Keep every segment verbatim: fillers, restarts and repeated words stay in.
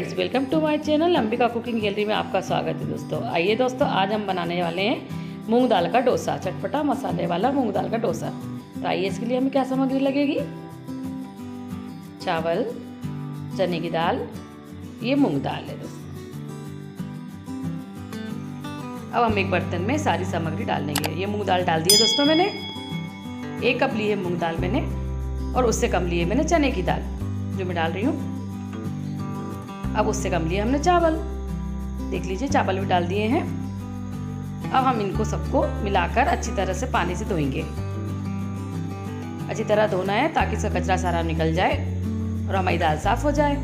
Friends, welcome to my channel Ambika cooking gallery में आपका स्वागत है दोस्तों। आइए दोस्तों, आज हम बनाने वाले हैं मूंग दाल का डोसा, चटपटा मसाले वाला मूंग दाल का डोसा। तो आइए, इसके लिए हमें क्या सामग्री लगेगी। चावल, चने की दाल, ये मूंग दाल है दोस्तों। अब हम एक बर्तन में सारी सामग्री डाल देंगे। ये मूँग दाल डाल दी है दोस्तों मैंने। एक कप ली है मूँग दाल मैंने, और उससे कम लिए मैंने चने की दाल जो मैं डाल रही हूँ। अब उससे कम लिए हमने चावल, देख लीजिए चावल भी डाल दिए हैं। अब हम इनको सबको मिलाकर अच्छी तरह से पानी से धोएंगे। अच्छी तरह धोना है ताकि इसका कचरा सारा निकल जाए और हमारी दाल साफ हो जाए।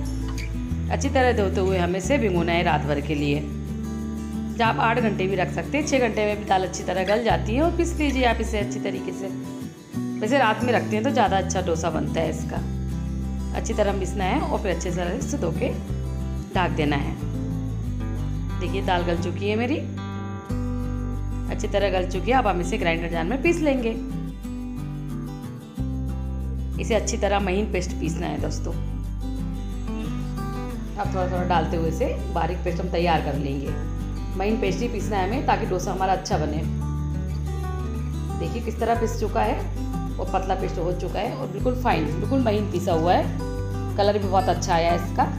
अच्छी तरह धोते हुए हमें इसे भिगोना है रात भर के लिए, जहाँ आप आठ घंटे भी रख सकते हैं। छः घंटे में भी दाल अच्छी तरह गल जाती है और पीस लीजिए आप इसे अच्छी तरीके से। वैसे रात में रखते हैं तो ज़्यादा अच्छा डोसा बनता है इसका। अच्छी तरह पीसना है और फिर अच्छे तरह से धो के ढाक देना है। देखिए दाल गल चुकी है मेरी, अच्छी तरह गल चुकी है। अब हम इसे ग्राइंडर जार में पीस लेंगे। इसे अच्छी तरह महीन पेस्ट पीसना है दोस्तों। अब थोड़ा थोड़ा डालते हुए इसे बारीक पेस्ट हम तैयार कर लेंगे। महीन पेस्ट ही पीसना है हमें ताकि डोसा हमारा अच्छा बने। देखिए किस तरह पिस चुका है और पतला पेस्ट हो चुका है और बिल्कुल फाइन, बिल्कुल महीन पिसा हुआ है। कलर भी बहुत अच्छा आया है इसका।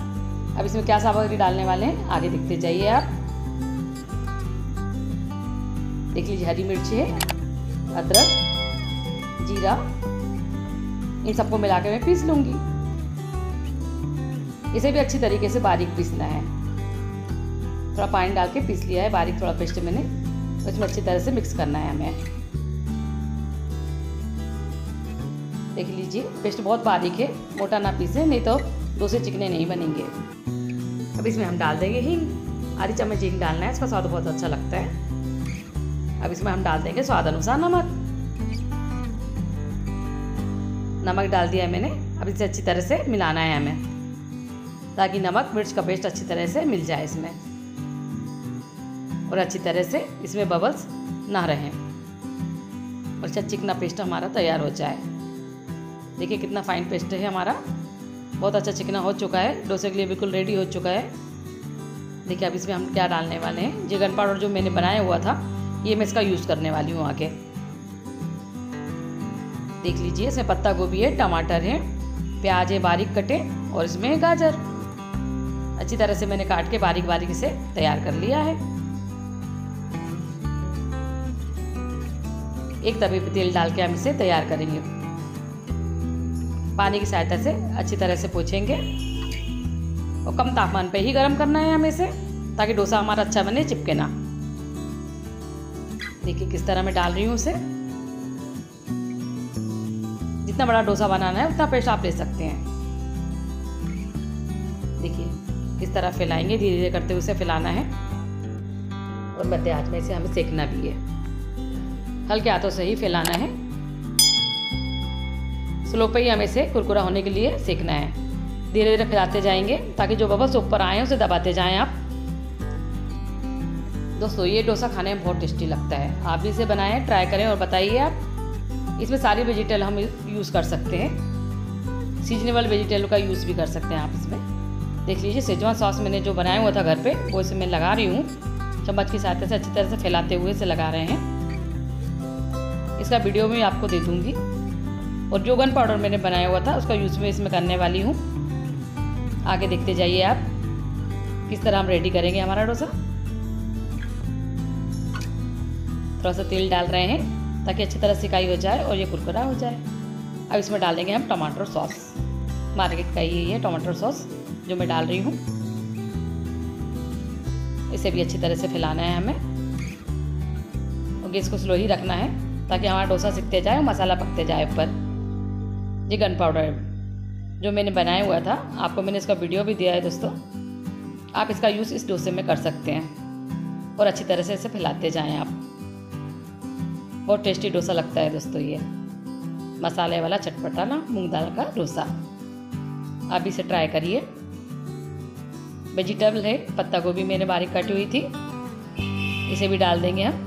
अब इसमें क्या सामग्री डालने वाले हैं आगे देखते जाइए आप। देख लीजिए हरी मिर्ची है, अदरक, जीरा, इन सबको मिला के मैं पीस लूँगी। इसे भी अच्छी तरीके से बारीक पीसना है। थोड़ा पानी डाल के पीस लिया है बारीक थोड़ा पेस्ट मैंने, उसमें अच्छी तरह से मिक्स करना है हमें। देख लीजिए पेस्ट बहुत बारीक है, मोटा ना पीसें नहीं तो डोसे चिकने नहीं बनेंगे। अब इसमें हम डाल देंगे हींग, आधी चम्मच हींग डालना है, इसका स्वाद बहुत अच्छा लगता है। अब इसमें हम डाल देंगे स्वाद अनुसार नमक। नमक डाल दिया है मैंने। अब इसे अच्छी तरह से मिलाना है हमें ताकि नमक मिर्च का पेस्ट अच्छी तरह से मिल जाए इसमें, और अच्छी तरह से इसमें बबल्स ना रहें और अच्छा चिकना पेस्ट हमारा तैयार हो जाए। देखिए कितना फाइन पेस्ट है हमारा, बहुत अच्छा चिकना हो चुका है, डोसे के लिए बिल्कुल रेडी हो चुका है। देखिए अब इसमें हम क्या डालने वाले हैं। जिगन पाउडर जो मैंने बनाया हुआ था ये मैं इसका यूज़ करने वाली हूँ आगे। देख लीजिए इसमें पत्ता गोभी है, टमाटर है, प्याज है बारीक कटे, और इसमें गाजर अच्छी तरह से मैंने काट के बारीक बारीक इसे तैयार कर लिया है। एक तवे पे तेल डाल के हम इसे तैयार करेंगे। पानी की सहायता से अच्छी तरह से पोंछेंगे और कम तापमान पे ही गर्म करना है हमें इसे ताकि डोसा हमारा अच्छा बने, चिपके ना। देखिए किस तरह मैं डाल रही हूँ उसे। जितना बड़ा डोसा बनाना है उतना पेस्ट आप ले सकते हैं। देखिए किस तरह फैलाएंगे, धीरे धीरे करते हुए उसे फैलाना है, और मध्य आंच में इसे हमें सेकना भी है। हल्के हाथों से ही फैलाना है, स्लो पे ही हमें इसे कुरकुरा होने के लिए सेकना है। धीरे धीरे फैलाते जाएंगे ताकि जो बबल्स ऊपर आए उसे दबाते जाएं आप। दोस्तों ये डोसा खाने में बहुत टेस्टी लगता है। आप भी इसे बनाएं, ट्राई करें और बताइए आप। इसमें सारी वेजिटेबल हम यूज़ कर सकते हैं, सीजनेबल वेजिटेबल का यूज़ भी कर सकते हैं आप इसमें। देख लीजिए सेजवान सॉस मैंने जो बनाया हुआ था घर पर वो इसे मैं लगा रही हूँ। चम्मच की सहायता से अच्छी तरह से फैलाते हुए इसे लगा रहे हैं। इसका वीडियो मैं आपको दे दूँगी। और जोगन पाउडर मैंने बनाया हुआ था उसका यूज़ मैं इसमें करने वाली हूँ। आगे देखते जाइए आप किस तरह हम रेडी करेंगे हमारा डोसा। थोड़ा सा तेल डाल रहे हैं ताकि अच्छी तरह सिकाई हो जाए और ये कुरकुरा हो जाए। अब इसमें डालेंगे हम टमाटर सॉस, मार्केट का ही है टमाटर सॉस जो मैं डाल रही हूँ। इसे भी अच्छी तरह से फैलाना है हमें, और गैस को स्लो ही रखना है ताकि हमारा डोसा सिकते जाए और मसाला पकते जाए ऊपर। जिगन पाउडर जो मैंने बनाया हुआ था आपको मैंने इसका वीडियो भी दिया है दोस्तों। आप इसका यूज़ इस डोसे में कर सकते हैं, और अच्छी तरह से इसे फैलाते जाएं आप। बहुत टेस्टी डोसा लगता है दोस्तों ये मसाले वाला चटपटा ना मूंग दाल का डोसा। आप इसे ट्राई करिए। वेजिटेबल है, पत्ता गोभी मैंने बारीक कटी हुई थी, इसे भी डाल देंगे हम।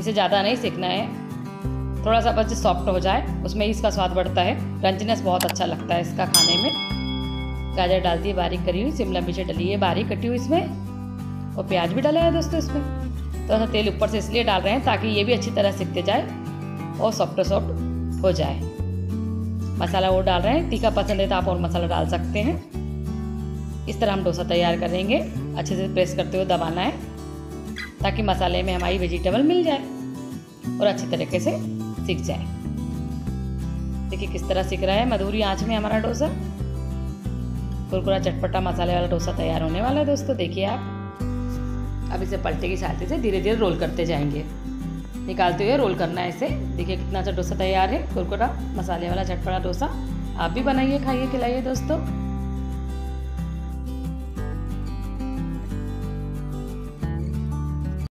इसे ज़्यादा नहीं सेकना है, थोड़ा सा बस सॉफ्ट हो जाए उसमें ही इसका स्वाद बढ़ता है। क्रंचनेस बहुत अच्छा लगता है इसका खाने में। गाजर डाल दी है बारीक करी हुई, शिमला मिर्च डली है बारीक कटी हुई इसमें, और प्याज भी डाला है दोस्तों इसमें। तो हम तेल ऊपर से इसलिए डाल रहे हैं ताकि ये भी अच्छी तरह सिकते जाए और सॉफ्ट सॉफ्ट हो जाए। मसाला वो डाल रहे हैं, तीखा पसंद है तो आप और मसाला डाल सकते हैं। इस तरह हम डोसा तैयार करेंगे, अच्छे से प्रेस करते हुए दबाना है ताकि मसाले में हमारी वेजिटेबल मिल जाए और अच्छे तरीके से सिक जाए। देखिए किस तरह सिक रहा है, मधुरी आंच में हमारा डोसा, कुरकुरा चटपटा मसाले वाला डोसा तैयार होने वाला है दोस्तों। देखिए आप अब इसे पलटे की सहायता से धीरे धीरे रोल करते जाएंगे, निकालते हुए रोल करना है इसे। देखिए कितना अच्छा डोसा तैयार है, कुरकुरा मसाले वाला चटपटा डोसा। आप भी बनाइए, खाइए, खिलाइए दोस्तों।